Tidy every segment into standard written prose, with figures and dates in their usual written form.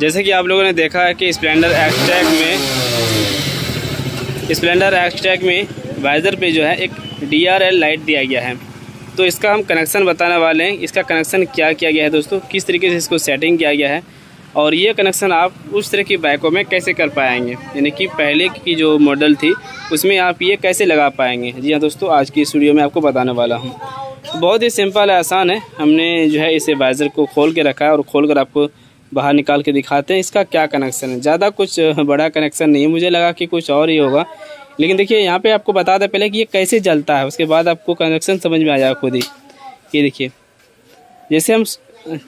जैसे कि आप लोगों ने देखा है कि स्प्लेंडर एक्सटैक में वाइजर पे जो है एक DRL लाइट दिया गया है। तो इसका हम कनेक्शन बताने वाले हैं, इसका कनेक्शन क्या किया गया है दोस्तों, किस तरीके से इसको सेटिंग किया गया है और ये कनेक्शन आप उस तरह की बाइकों में कैसे कर पाएंगे, यानी कि पहले की जो मॉडल थी उसमें आप ये कैसे लगा पाएंगे। जी हाँ दोस्तों, आज की इस वीडियो में आपको बताने वाला हूँ। बहुत ही सिंपल है, आसान है। हमने जो है इसे वाइजर को खोल के रखा है और खोल कर आपको बाहर निकाल के दिखाते हैं इसका क्या कनेक्शन है। ज़्यादा कुछ बड़ा कनेक्शन नहीं है, मुझे लगा कि कुछ और ही होगा, लेकिन देखिए यहाँ पे आपको बता दें पहले कि ये कैसे जलता है, उसके बाद आपको कनेक्शन समझ में आ जाएगा खुद ही। ये देखिए जैसे हम,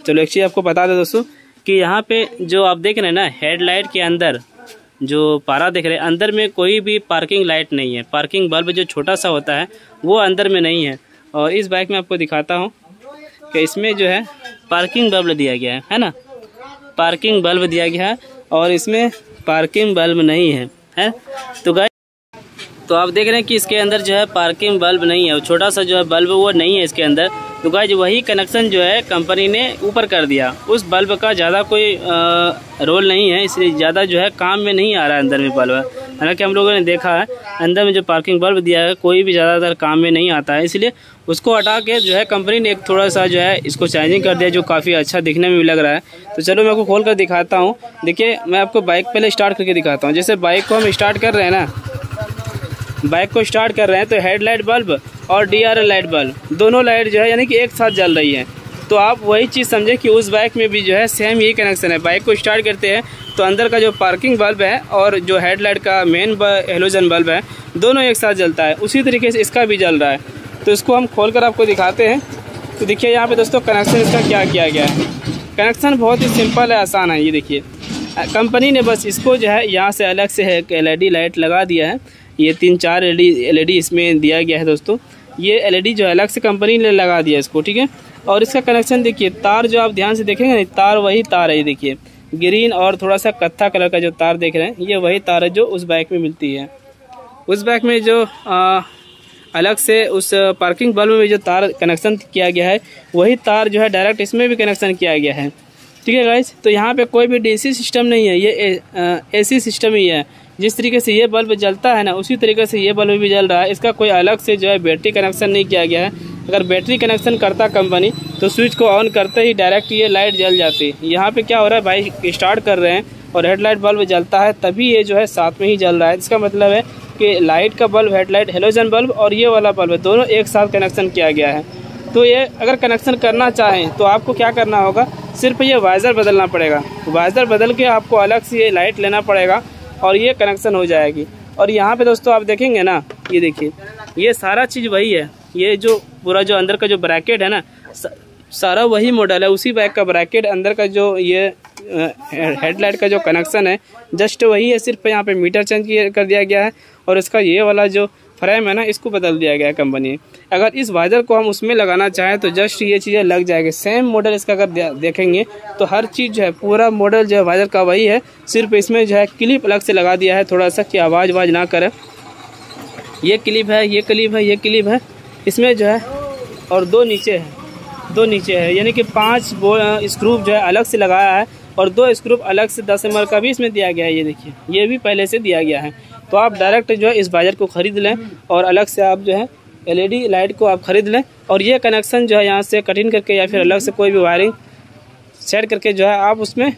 चलो एक चीज़ आपको बता दें दोस्तों कि यहाँ पे जो आप देख रहे हैं ना हेडलाइट के अंदर जो पारा देख रहे हैं, अंदर में कोई भी पार्किंग लाइट नहीं है। पार्किंग बल्ब जो छोटा सा होता है वो अंदर में नहीं है। और इस बाइक में आपको दिखाता हूँ कि इसमें जो है पार्किंग बल्ब दिया गया है ना, पार्किंग बल्ब दिया गया है और इसमें पार्किंग बल्ब नहीं है, है? तो गाइस, तो आप देख रहे हैं कि इसके अंदर जो है पार्किंग बल्ब नहीं है, छोटा सा जो है बल्ब वो नहीं है इसके अंदर। तो गाइस वही कनेक्शन जो है कंपनी ने ऊपर कर दिया, उस बल्ब का ज़्यादा कोई रोल नहीं है, इसलिए ज़्यादा जो है काम में नहीं आ रहा है अंदर में बल्ब। हालांकि हम लोगों ने देखा है अंदर में जो पार्किंग बल्ब दिया है कोई भी ज़्यादातर काम में नहीं आता है, इसलिए उसको हटा के जो है कंपनी ने एक थोड़ा सा जो है इसको चार्जिंग कर दिया, जो काफ़ी अच्छा दिखने में भी लग रहा है। तो चलो मैं आपको खोल कर दिखाता हूँ। देखिए मैं आपको बाइक पहले स्टार्ट करके दिखाता हूँ। जैसे बाइक को हम स्टार्ट कर रहे हैं ना, बाइक को स्टार्ट कर रहे हैं तो हेडलाइट बल्ब और DRL लाइट बल्ब दोनों लाइट जो है यानी कि एक साथ जल रही है। तो आप वही चीज़ समझें कि उस बाइक में भी जो है सेम यही कनेक्शन है। बाइक को स्टार्ट करते हैं तो अंदर का जो पार्किंग बल्ब है और जो हेडलाइट का मेन हेलोजन बल्ब है दोनों एक साथ जलता है, उसी तरीके से इसका भी जल रहा है। तो इसको हम खोल कर आपको दिखाते हैं। तो देखिए यहाँ पर दोस्तों कनेक्शन इसका क्या किया गया है। कनेक्शन बहुत ही सिंपल है, आसान है। ये देखिए कंपनी ने बस इसको जो है यहाँ से अलग से है LED लाइट लगा दिया है। ये 3-4 LED इसमें दिया गया है दोस्तों। ये LED जो अलग से कंपनी ने लगा दिया इसको, ठीक है। और इसका कनेक्शन देखिए, तार जो आप ध्यान से देखेंगे ना, तार वही तार है। ये देखिए ग्रीन और थोड़ा सा कत्था कलर का जो तार देख रहे हैं ये वही तार है जो उस बाइक में मिलती है। उस बाइक में जो अलग से उस पार्किंग बल्ब में जो तार कनेक्शन किया गया है वही तार जो है डायरेक्ट इसमें भी कनेक्शन किया गया है, ठीक है गाइस। तो यहाँ पर कोई भी DC सिस्टम नहीं है, ये AC सिस्टम ही है। जिस तरीके से ये बल्ब जलता है ना उसी तरीके से ये बल्ब भी जल रहा है। इसका कोई अलग से जो है बैटरी कनेक्शन नहीं किया गया है। अगर बैटरी कनेक्शन करता कंपनी तो स्विच को ऑन करते ही डायरेक्ट ये लाइट जल जाती है। यहाँ पे क्या हो रहा है, भाई स्टार्ट कर रहे हैं और हेडलाइट बल्ब जलता है तभी ये जो है साथ में ही जल रहा है। इसका मतलब है कि लाइट का बल्ब, हेडलाइट हेलोजन बल्ब और ये वाला बल्ब दोनों एक साथ कनेक्शन किया गया है। तो ये अगर कनेक्शन करना चाहें तो आपको क्या करना होगा, सिर्फ ये वाइजर बदलना पड़ेगा। वाइजर बदल के आपको अलग से ये लाइट लेना पड़ेगा और ये कनेक्शन हो जाएगी। और यहाँ पे दोस्तों आप देखेंगे ना, ये देखिए ये सारा चीज़ वही है। ये जो पूरा जो अंदर का जो ब्रैकेट है ना सारा वही मॉडल है, उसी बाइक का ब्रैकेट। अंदर का जो ये हेडलाइट का जो कनेक्शन है जस्ट वही है, सिर्फ यहाँ पे मीटर चेंज कर दिया गया है और इसका ये वाला जो फ्रेम है ना इसको बदल दिया गया है कंपनी। अगर इस वाइजर को हम उसमें लगाना चाहें तो जस्ट ये चीज़ें लग जाएगी। सेम मॉडल इसका अगर देखेंगे तो हर चीज़ जो है पूरा मॉडल जो है वाइजर का वही है, सिर्फ इसमें जो है क्लिप अलग से लगा दिया है थोड़ा सा कि आवाज़ आवाज़ ना करे। ये क्लिप है, ये क्लिप है, ये क्लिप है, इसमें जो है और दो नीचे है, दो नीचे है, यानी कि 5 स्क्रू जो है अलग से लगाया है और 2 स्क्रू अलग से 10 mm का भी इसमें दिया गया है। ये देखिए ये भी पहले से दिया गया है। तो आप डायरेक्ट जो है इस वाइजर को ख़रीद लें और अलग से आप जो है LED लाइट को आप ख़रीद लें और ये कनेक्शन जो है यहाँ से कटिंग करके या फिर अलग से कोई भी वायरिंग सेट करके जो है आप उसमें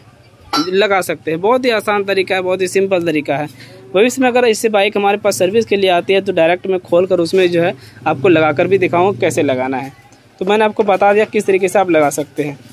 लगा सकते हैं। बहुत ही आसान तरीका है, बहुत ही सिंपल तरीका है। भविष्य में अगर इससे बाइक हमारे पास सर्विस के लिए आती है तो डायरेक्ट मैं खोल कर उसमें जो है आपको लगा कर भी दिखाऊँ कैसे लगाना है। तो मैंने आपको बता दिया किस तरीके से आप लगा सकते हैं।